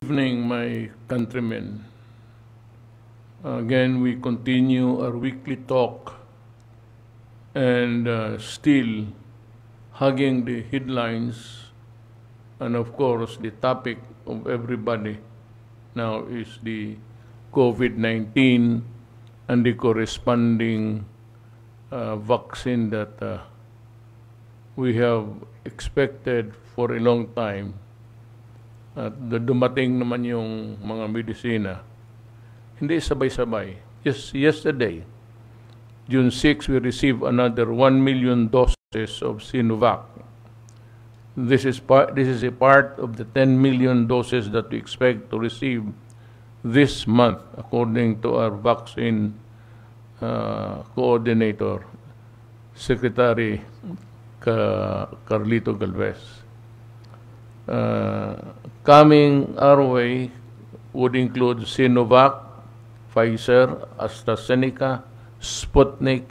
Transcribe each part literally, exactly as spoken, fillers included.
Good evening, my countrymen. Again, we continue our weekly talk and uh, still hugging the headlines, and of course the topic of everybody now is the COVID nineteen and the corresponding uh, vaccine that uh, we have expected for a long time. At dumating naman yung mga medisina, hindi sabay-sabay. Just yesterday, June sixth, we received another one million doses of Sinovac. This is, part, this is a part of the ten million doses that we expect to receive this month, according to our vaccine uh, coordinator, Secretary Carlito Galvez. Uh, coming our way would include Sinovac, Pfizer, AstraZeneca, Sputnik,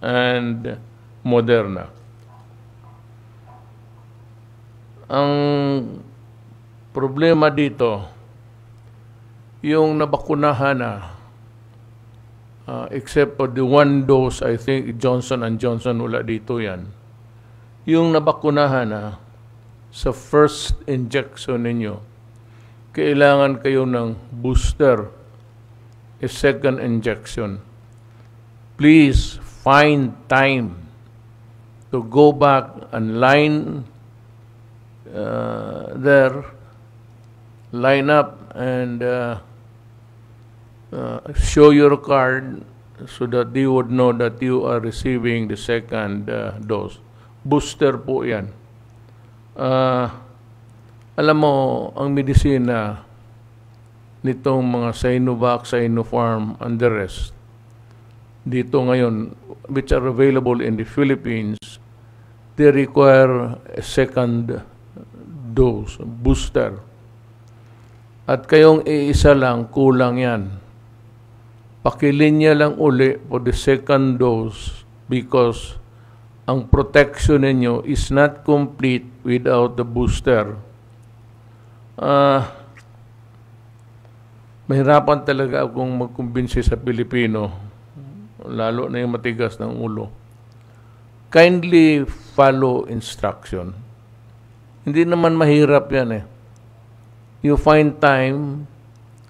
and Moderna. Ang problema dito, yung nabakunahan na, uh, except for the one dose, I think Johnson and Johnson, wala dito yan. Yung nabakunahan na, sa first injection ninyo, kailangan kayo ng booster, a second injection. Please find time to go back and line uh, there, line up and uh, uh, show your card so that they would know that you are receiving the second uh, dose. Booster po yan. Uh, alam mo, ang medisina nitong mga Sinovac, Sinopharm, and the rest, dito ngayon, which are available in the Philippines, they require a second dose, booster. At kayong iisa lang, kulang yan. Pakilinya lang uli for the second dose because ang protection ninyo is not complete without the booster. Uh, mahirapan talaga akong magkumbinsi sa Pilipino, lalo na yung matigas ng ulo. Kindly follow instruction. Hindi naman mahirap yan eh. You find time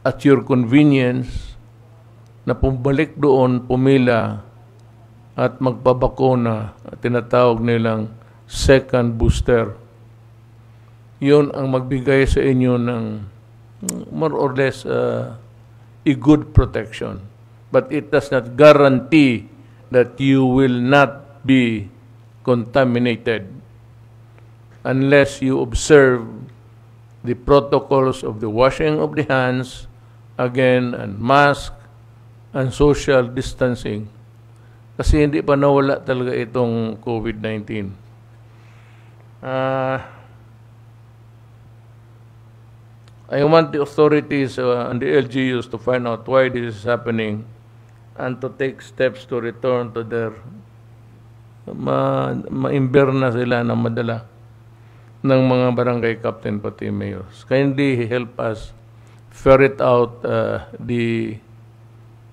at your convenience na pumbalik doon, pumila, at magpabakuna, tinatawag nilang second booster. Yun ang magbigay sa inyo ng more or less uh, a good protection. But it does not guarantee that you will not be contaminated unless you observe the protocols of the washing of the hands, again, and mask, and social distancing. Kasi hindi pa nawala talaga itong COVID nineteen. Uh, I want the authorities uh, and the L G Us to find out why this is happening and to take steps to return to their ma-imberna sila na madala ng mga barangay captain pati mayors. Kindly help us ferret out uh, the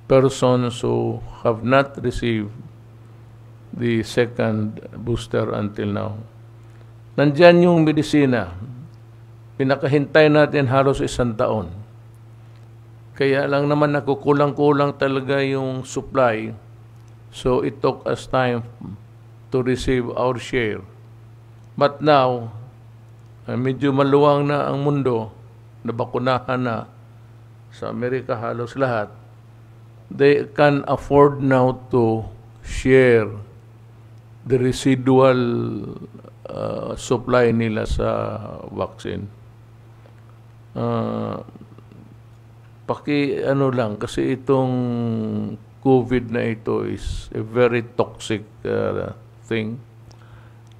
persons who have not received the second booster until now. Nandyan yung medisina. Pinakahintay natin halos isang taon. Kaya lang naman nakukulang-kulang talaga yung supply. So it took us time to receive our share. But now, medyo maluwang na ang mundo, nabakunahan na sa Amerika halos lahat. They can afford now to share the residual uh, supply nila sa vaccine. Uh, paki ano lang, kasi itong COVID na ito is a very toxic uh, thing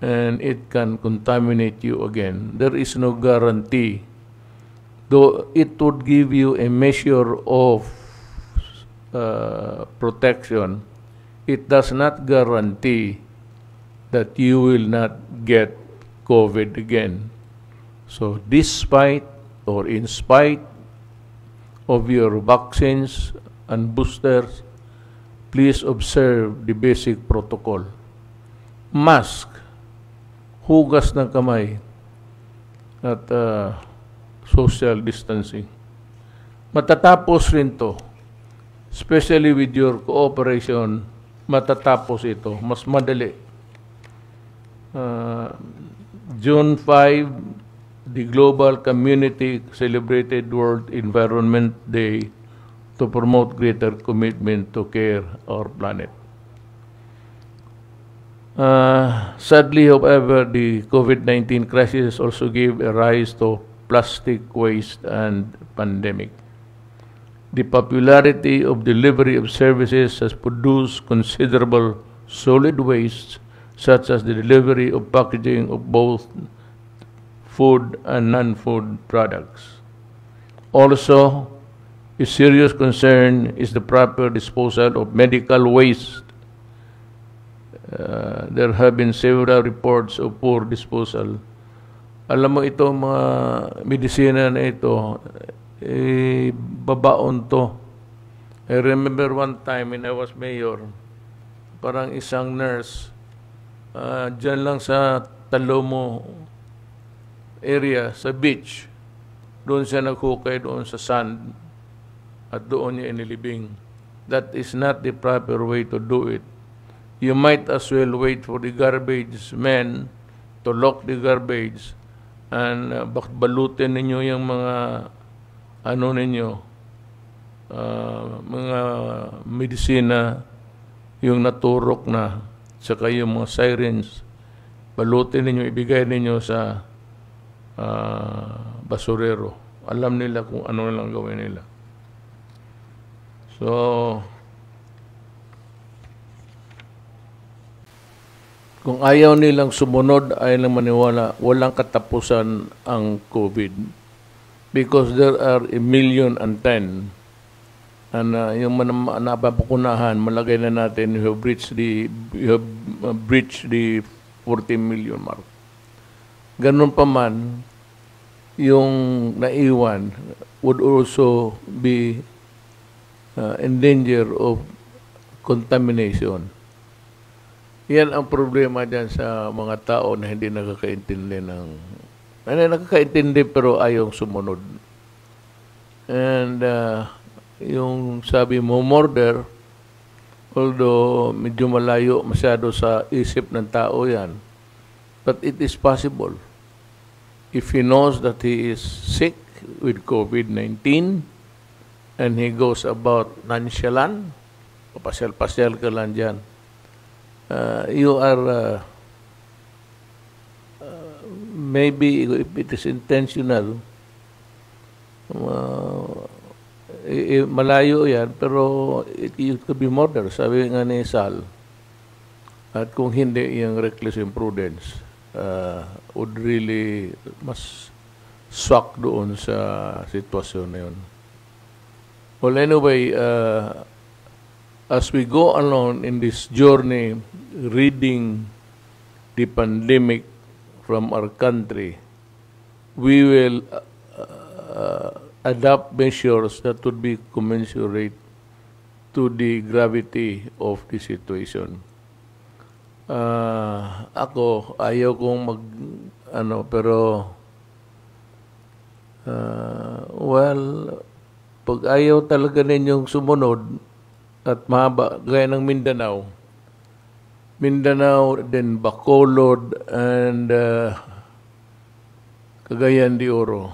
and it can contaminate you again. There is no guarantee, though it would give you a measure of Uh, protection, it does not guarantee that you will not get COVID again. So despite or in spite of your vaccines and boosters, please observe the basic protocol. Mask, hugas ng kamay, at uh, social distancing. Matatapos rin to, especially with your cooperation, matatapos ito, mas madali. Uh, June fifth, the global community celebrated World Environment Day to promote greater commitment to care our planet. Uh, sadly, however, the COVID nineteen crisis also gave a rise to plastic waste and pandemic. The popularity of delivery of services has produced considerable solid waste, such as the delivery of packaging of both food and non-food products. Also, a serious concern is the proper disposal of medical waste. Uh, there have been several reports of poor disposal. Alam mo ito, mga medisina na ito, eh, babaon to. I remember one time when I was mayor, parang isang nurse, uh, dyan lang sa Talomo area, sa beach, doon siya naghukay doon sa sand at doon niya inilibing. That is not the proper way to do it. You might as well wait for the garbage men to lock the garbage and uh, balutin ninyo yung mga ano ninyo, uh, mga medisina, yung naturok na, saka yung mga sirens, balutin ninyo, ibigay ninyo sa Uh, basurero. Alam nila kung ano lang gawin nila. So, kung ayaw nilang sumunod, ayaw nilang maniwala, walang katapusan ang COVID. Because there are a million and ten. And uh, yung napapakunahan, malagay na natin, you have breached the, you have breached the forty million mark. Ganun pa man, yung naiwan would also be uh, in danger of contamination. Yan ang problema dyan sa mga tao na hindi nakakaintindi ng... Ano, nakakaintindi pero ayong sumunod. And uh, yung sabi mo, murder, although medyo malayo masyado sa isip ng tao yan, but it is possible. If he knows that he is sick with COVID nineteen and he goes about nonchalant, papasyal-pasyal ka lang dyan, uh, you are, uh, uh, maybe if it is intentional, uh, eh, eh, malayo yan, pero it, it could be murder, sabi nga ni Sal. At kung hindi, yung reckless imprudence, Uh, would really mas swak doon sa sitwasyon na yun. Well, anyway, uh, as we go along in this journey, reading the pandemic from our country, we will uh, uh, adopt measures that would be commensurate to the gravity of the situation. Uh, ako, ayaw kong mag, ano, pero, uh, well, pag ayaw talaga ninyong sumunod at mahaba, gaya ng Mindanao, Mindanao, then Bacolod, and uh, Cagayan de Oro,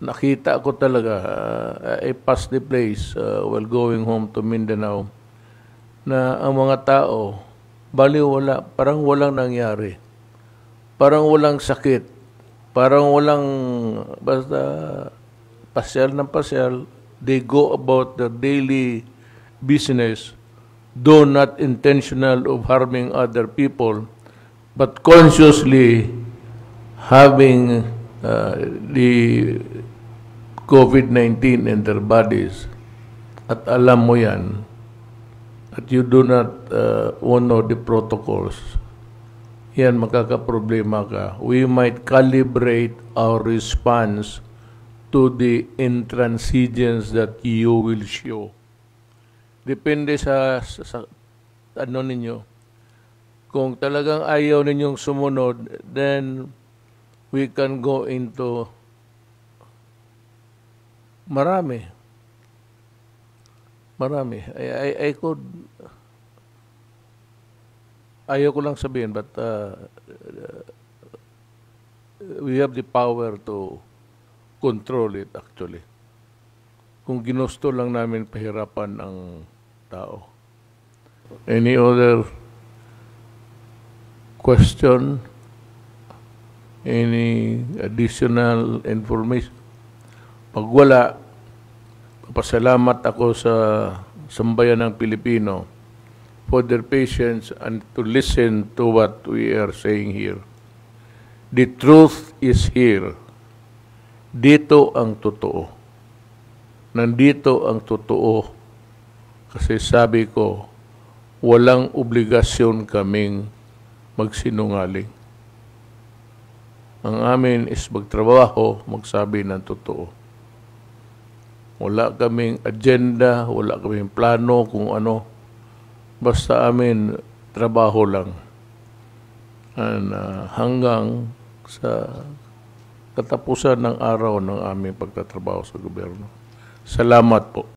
nakita ko talaga, uh, I passed the place uh, while going home to Mindanao, na ang mga tao, bali wala, parang walang nangyari. Parang walang sakit. Parang walang, basta pasyal ng pasyal, they go about their daily business, though not intentional of harming other people, but consciously having uh, the COVID nineteen in their bodies. At alam mo yan, at you do not uh, honor the protocols, yan, makakaproblema ka. We might calibrate our response to the intransigence that you will show. Depende sa, sa, sa ano ninyo. Kung talagang ayaw ninyong sumunod, then we can go into marami. Marami. I, I, I could... Ayaw ko lang sabihin, but uh, we have the power to control it actually. Kung ginusto lang namin pahirapan ang tao. Any other question? Any additional information? Pag wala, papasalamat ako sa sambayan ng Pilipino for their patience and to listen to what we are saying here. The truth is here. Dito ang totoo. Nandito ang totoo. Kasi sabi ko, walang obligasyon kaming magsinungaling. Ang amin is magtrabaho, magsabi ng totoo. Wala kaming agenda, wala kaming plano kung ano. Basta amin, trabaho lang. And, uh, hanggang sa katapusan ng araw ng aming pagtatrabaho sa gobyerno. Salamat po.